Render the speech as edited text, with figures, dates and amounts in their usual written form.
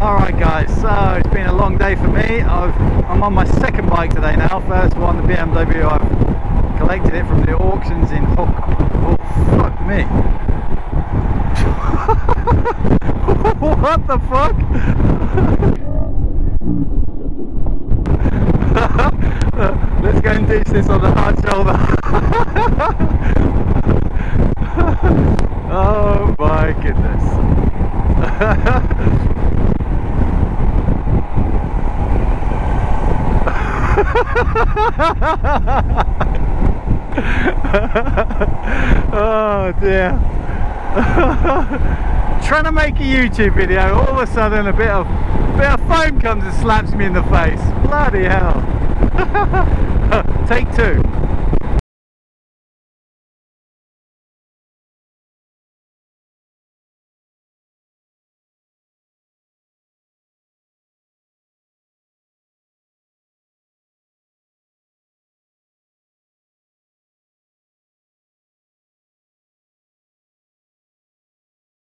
Alright guys, so it's been a long day for me. I'm on my second bike today now. First one, the BMW, I've collected it from the auctions in Hong Kong. Oh, fuck me. What the fuck? Let's go and ditch this on the hard shoulder. Oh my goodness. Oh dear. Trying to make a YouTube video, all of a sudden a bit of foam comes and slaps me in the face. Bloody hell. Take two.